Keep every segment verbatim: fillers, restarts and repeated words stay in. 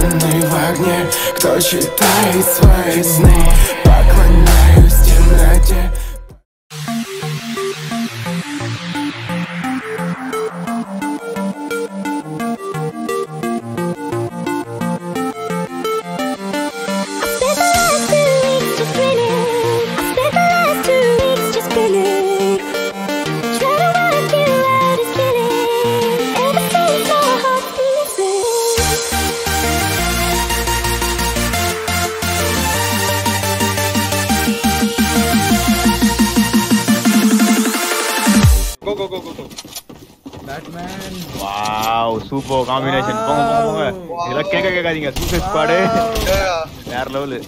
Страны в огне, кто читает свои сны, поклоняюсь темноте. Go, go, go, go. Batman. Wow, super combination. Wow. Wow. Wow. Wow. Yeah. Yeah, lovely.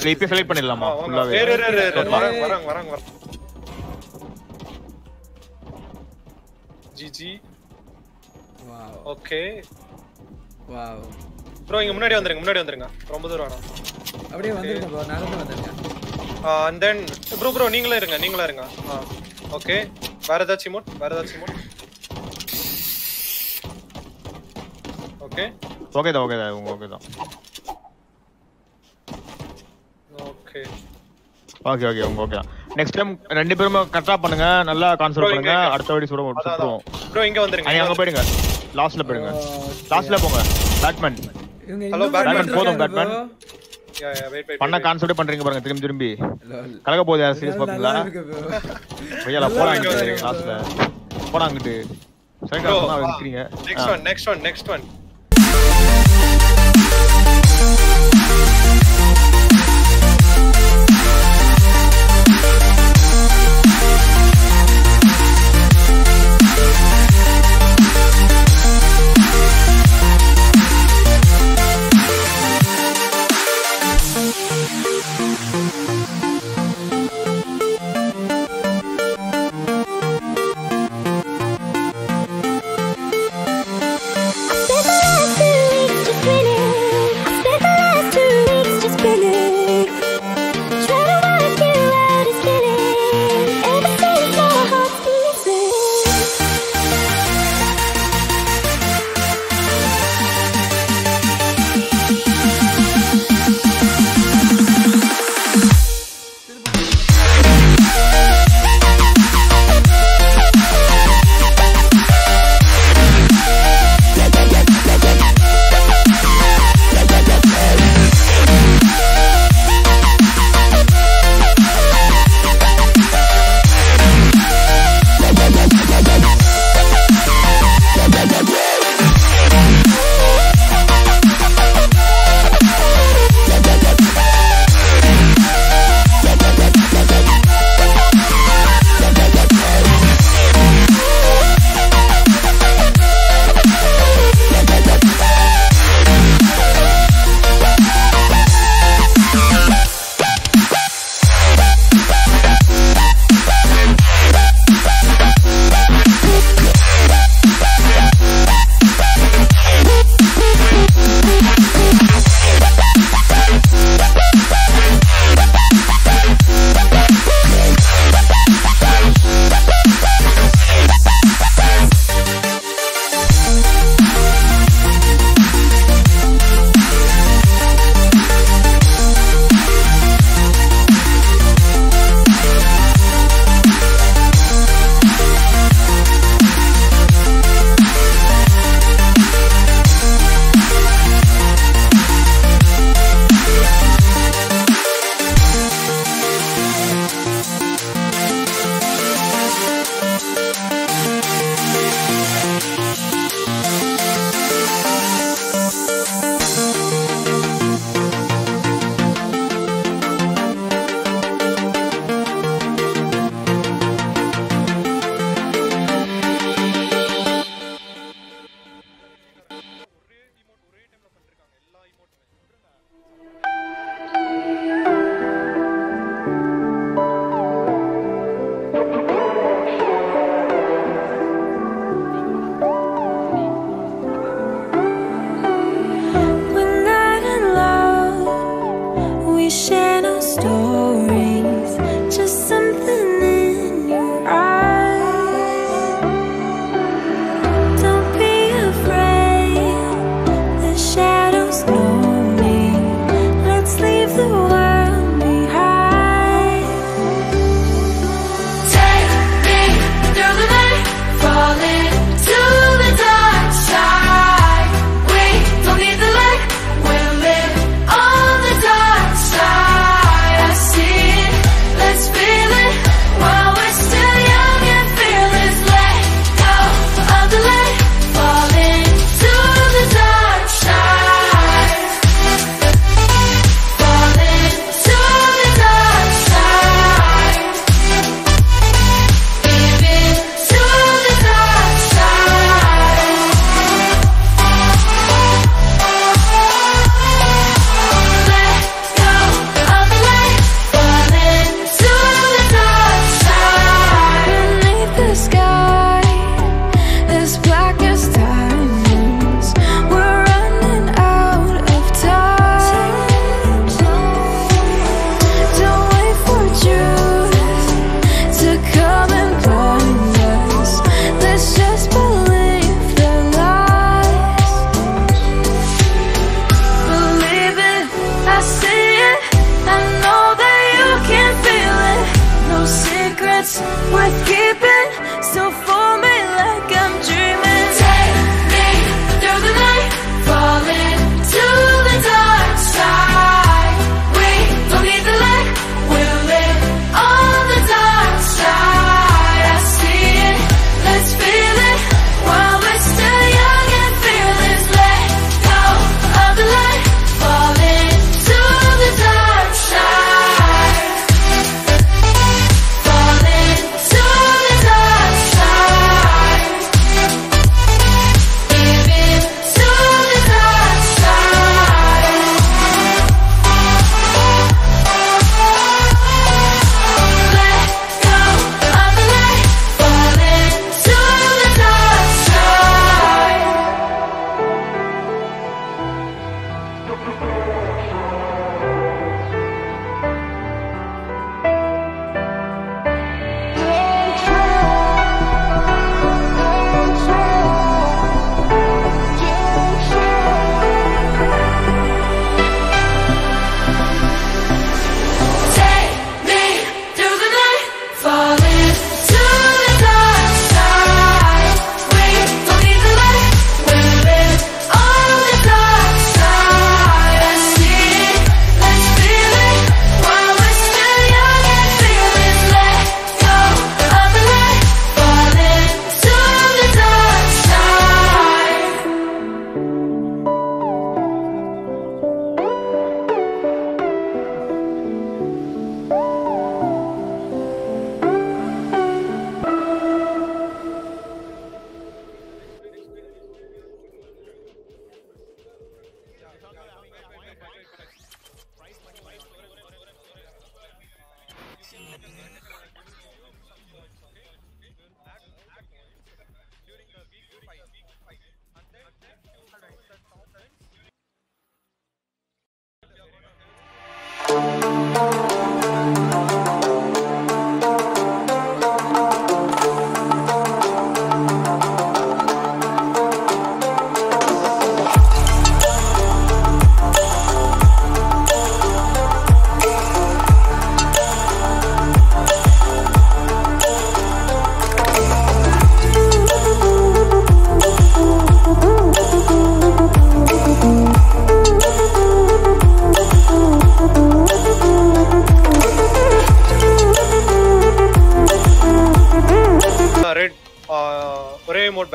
Sleep sleep பண்ணிடலாமா ஃபுல்லாவே ரே ரே ரே வரங்க வரங்க வரங்க GG wow okay wow bro இங்க முன்னாடி வந்துருங்க முன்னாடி வந்துருங்க ரொம்ப தூரம் வரோம் அப்படியே வந்துருங்க bro நடந்து வந்துருங்க and then bro bro நீங்களே இருங்க நீங்களே இருங்க ஓகே வரதாச்சி மோட் வரதாச்சி மோட் ஓகே ஓகே தான் ஓகே தான் ஓகே தான் okay okay okay okay next time ரெண்டு பேரும் கரெக்ட்டா பண்ணுங்க நல்லா கான்செல் பண்ணுங்க அடுத்த வாட்டி சுட முடிச்சிடுவோம் bro இங்க வந்துருங்க அங்க போய்டுங்க லாஸ்ட்ல போய்டுங்க லாஸ்ட்ல போங்க பேட்மேன் ஹலோ பேட்மேன் போதும் Batman yeah yeah wait wait பண்ண கான்செல் பண்றீங்க பாருங்க திரும்பி திரும்பி கலக்க போகுது यार சீரியஸ் பாப்பீங்களா பையலா போறாங்க லாஸ்ட்ல போறாங்கட்டு சரியா நான் வந்துக்கிறீங்க next one next one next one I spent the last two weeks just dreaming. I spent the last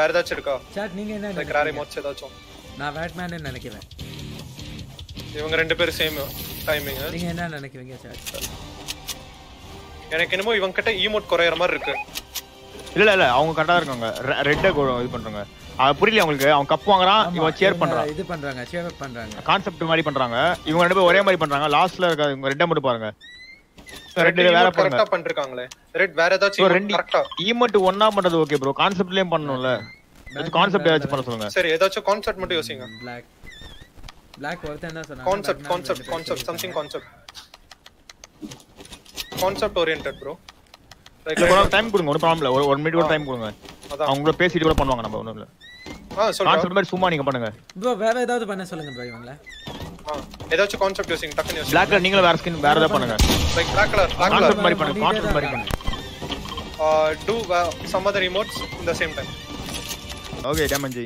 வேற ஏதாச்சும் இருக்கா சாட்? நீங்க என்ன இந்த கிராரி மோட்ஸ் ஏதாச்சும்? நான் பேட்மேன் நினைக்கிறேன். இவங்க ரெண்டு பேரும் சேம் டைமிங். நீங்க என்ன நினைக்கிறீங்க சாட்? எனக்கு என்னமோ இவங்க கிட்ட ஈமோட் குறையற மாதிரி இருக்கு. இல்ல இல்ல அவங்க கரெக்ட்டா இருக்காங்க. ரெட் இது பண்றாங்க. புரியல உங்களுக்கு. அவங்க கப் வாங்குறான், இவன் சேர் பண்றான், இது பண்றாங்க, சேர் அப் பண்றாங்க, கான்செப்ட் மாதிரி பண்றாங்க. இவங்க ரெண்டு பேரும் ஒரே மாதிரி பண்றாங்க. லாஸ்ட்ல இருக்க இவங்க ரெட் மட்டும் பாருங்க. ரெட் வேற கரெக்ட்டா பண்றாங்களே. ரெட் வேற ஏதாச்சும் கரெக்ட்டா ஈமோட் ஒண்ணா பண்றது ஓகே bro. கான்செப்ட்லயே பண்ணனும்ல. இது கான்செப்ட் ஏதாச்சும் பண்ண சொல்லுங்க. சரி ஏதாச்சும் கான்செப்ட் மட்டும் யோசிங்க. Black Black வரதே என்ன சொன்னாங்க? Concept concept concept something concept. Concept oriented bro. கொஞ்சம் டைம் கொடுங்க, ஒரு ப்ராப்ளம் இல்ல. ஒரு மினிட் கூட டைம் கொடுங்க. அவங்கள பேசிட்டு கூட பண்ணுவாங்க. நம்ம ஒண்ணுல கான்செப்ட் மாதிரி சும்மா நீங்க பண்ணுங்க bro. வேற ஏதாவது பண்ண சொல்லுங்க bro. இவங்கள ஏதாவது கான்செப்ட் யூசிங் டக்கன் யூசிங். Black color நீங்க வேற ஸ்கின் வேற ஏதாவது பண்ணுங்க. லைக் Black color கான்செப்ட் மாதிரி பண்ணுங்க. கான்செப்ட் மாதிரி பண்ணுங்க. Do some other emotes in the same time. Okay டேமஞ்சி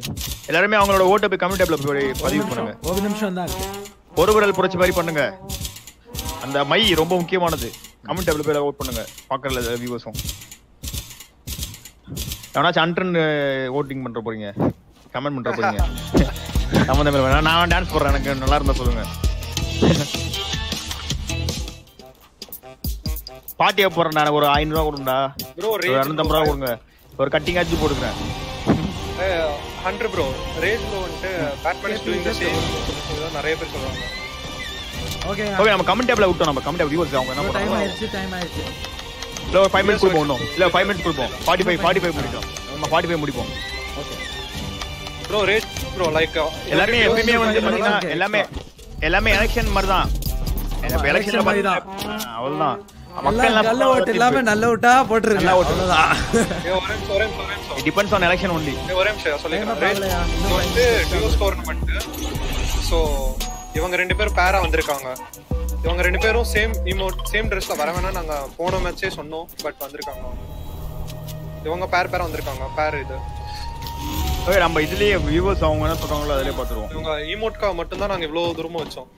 எல்லாரும் அவங்களோட ஓட்ட போய் கமெண்ட் டேப்ல போய் பதிவு பண்ணுங்க. ஒரு நிமிஷம் தான். ஒரு விரல் புடிச்சு மாதிரி பண்ணுங்க. அந்த மை ரொம்ப முக்கியமானது. கமெண்ட் டேப்ல போய் ஓட் பண்ணுங்க. பார்க்கறல வியூவர்ஸும் நானா சண்டன் ஓட்டிங் பண்ற போறீங்க, கமெண்ட் பண்ற போறீங்க. சம்பந்தம் இல்ல. நான் டான்ஸ் போறேன். எனக்கு நல்லா இருந்தா சொல்லுங்க. பார்ட்டியா போறேன் நான். ஒரு ஐநூறு ரூபாய் கொடுங்கடா bro. இரநூறு ரூபாய் கொடுங்க. ஒரு கட்டிங் ஆச்சு போடுறேன். நூறு bro. ரேஸ் bro வந்து Batman is doing the same. நிறைய பேர் சொல்றாங்க. ஓகே ஓகே நம்ம கமெண்ட் டேப்ல விட்டோம். நம்ம கமெண்ட் வியூவர்ஸ் அவங்க என்ன பண்றாங்க? டைம் ஆயிடுச்சு டைம் ஆயிடுச்சு இல்ல ஒரு ஐந்து மினிட்ஸ் குள்ள போறோம். இல்ல ஐந்து மினிட்ஸ் குள்ள போறோம். நாற்பத்தி ஐந்து நாற்பத்தி ஐந்து முடிப்போம். நம்ம நாற்பத்தி ஐந்து முடிப்போம். Okay bro. Rate bro like எல்லாமே எப்பமே வந்து பாத்தீங்கன்னா எல்லாமே எல்லாமே எலெக்ஷன் மாதிரி தான். எலெக்ஷன் மாதிரி தான். அவ்வளவுதான். மக்கள் நல்ல ஓட் எல்லாமே நல்ல ஓட்டா போட்டுருங்க. நல்ல ஓட் அவ்வளவுதான். ஒரே ஒரே ஒரே டிபெண்ட்ஸ் ஆன் எலெக்ஷன் ஒன்லி. ஒரே விஷயம் சொல்லிக்கிறேன். ரேட் வந்து டியூ ஸ்கோர்மென்ட். சோ இவங்க ரெண்டு பேரும் பேரா வந்திருக்காங்க. இவங்க ரெண்டு பேரும் சேம் இமோட் சேம் Dressல வரவேனா நாங்க போன மேட்சே சொன்னோம். பட் வந்திருக்காங்க இவங்க பேர் பேரா வந்திருக்காங்க. பேர் இது ஓகே. நம்ம இதுலயே வியூவர்ஸ் அவங்க என்ன சொல்றாங்களோ அதலயே பாத்துறோம். இவங்க இமோட்கா மட்டும் தான் நாங்க இவ்வளவு தூரமா வச்சோம்.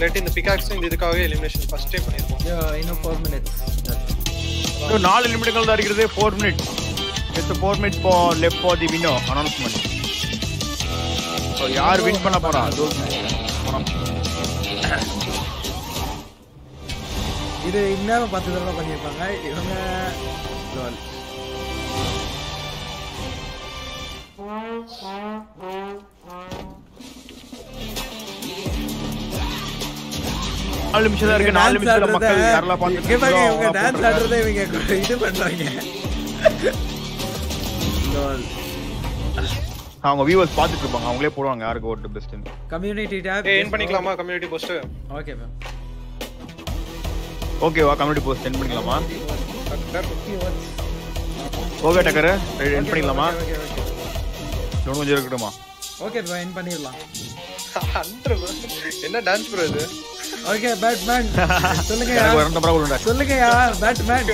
லெட் இந்த பிகாக்ஸ் இந்த இதுக்காக எலிமினேஷன் ஃபர்ஸ்ட் டைம் பண்ணிருக்கோம். இன்னும் நான்கு minutes. சோ நான்கு நிமிடங்கள் தான் இருக்குது. நான்கு minutes. It's four minutes for left for the winner announcement. So யார் வின் பண்ண போறா? இது இன்னும் பத்து தடவை பண்ணிருப்பாங்க இவங்க. நாலு நிமிஷம் தான் இருக்கு. நாலு நிமிஷத்துல மக்கள் யாரெல்லாம் பாத்துக்கிட்டாங்க இவங்க டான்ஸ் ஆடுறதே இவங்க இது பண்றாங்க. அவங்க வியூவர்ஸ் பாத்துட்டு இருப்பாங்க. அவங்களே போடுவாங்க யாருக்கு ஓட்டு பெஸ்ட்னு. கம்யூனிட்டி டாப் ஏன் பண்ணிக்கலாமா? Community post okay ma'am. Okay வா கம்யூனிட்டி போஸ்ட் சென்ட் பண்ணிக்கலாமா? ஓகே டக்கர் ரெடி பண்ணிக்கலாமா? இன்னும் கொஞ்சம் இருக்குமா? ஓகே ப்ரோ என் பண்ணிரலாம். என்ன டான்ஸ் ப்ரோ இது? ஓகே பேட்மேன் சொல்லுங்க. யார் அந்த ப்ரோ உள்ள சொல்லுங்க. யார் பேட்மேன்?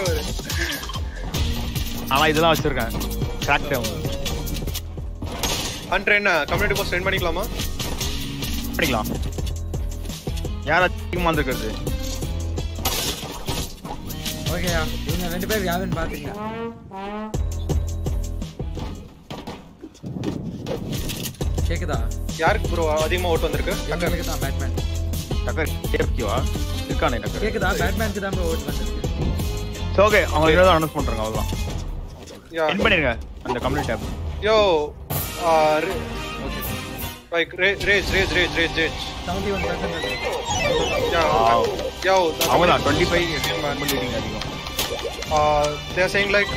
ஆமா இதெல்லாம் வச்சிருக்கேன். கரெக்ட் டவுன் அண்ட் என்ன கம்யூனிட்டி போஸ்ட் சென்ட் பண்ணிக்கலாமா? பண்ணிக்கலாம். யார் அதிகமா வந்திருக்கிறது? ஓகேயா இவங்க ரெண்டு பேர் யாவன் பாத்தீங்க. கேக்குதா யாருக்கு bro அதிகமா ஓட் வந்திருக்கு? டக்கருக்கு தான். பேட்மேன் டக்கர் கேப்கியா இருக்கானே டக்கர். கேக்குதா பேட்மேனுக்கு தான் bro ஓட் வந்திருக்கு. சோ ஓகே அவங்க ஏதோ அனௌன்ஸ் பண்றாங்க அவ்வளவுதான். என் பண்ணிருங்க அந்த complete top. Yo okay like race race race race race seventy-one percent. Yeah yeah அவனா twenty-five கம்ப்ளீட்டிங் ஆயிடுச்சு. Uh, they are saying like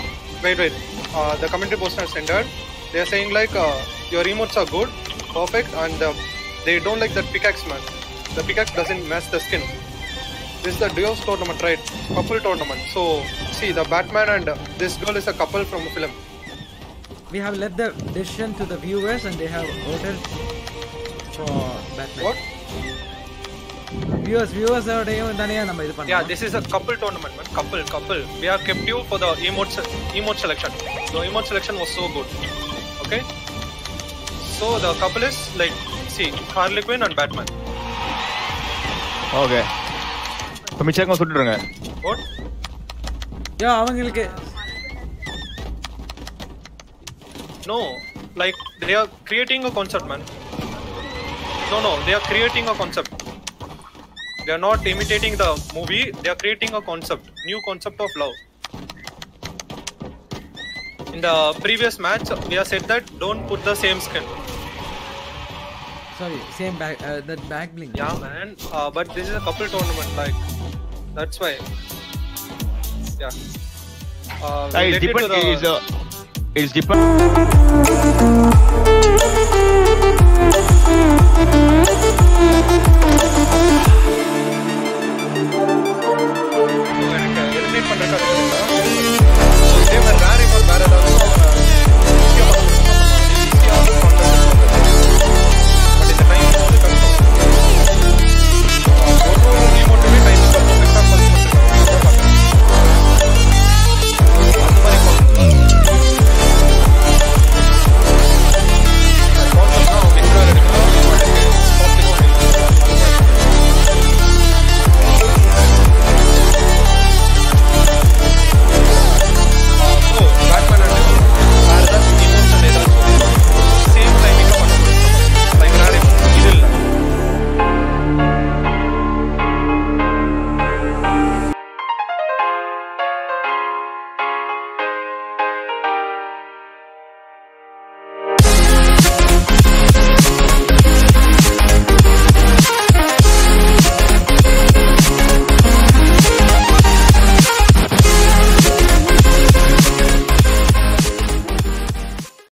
wait wait uh, the commentary post has entered. They are saying like uh, your emotes are good perfect and uh, they don't like that pickaxe man. The pickaxe doesn't match the skin. This is the duos tournament right? Couple tournament. So see the Batman and uh, this girl is a couple from a film. We have left the decision to the viewers and they have voted for Batman. What? viewers viewers are doing thaniya nam idu panna. Yeah this is a couple tournament man. Couple couple we have kept you for the emote emote selection. The emote selection was so good. Okay so the couple is like see Harley Quinn and Batman. Okay so michanga sutturunga. What? Yeah avangalukku No, like they are creating a concept, man. No, no, they are creating a concept. They are not imitating the movie. They are creating a concept, new concept of love. In the previous match, we have said that don't put the same skin. Sorry, same back, uh, that back bling. Yeah, man. Uh, but this is a couple tournament, like that's why. Yeah. Uh, uh, it's different. It the... It's different.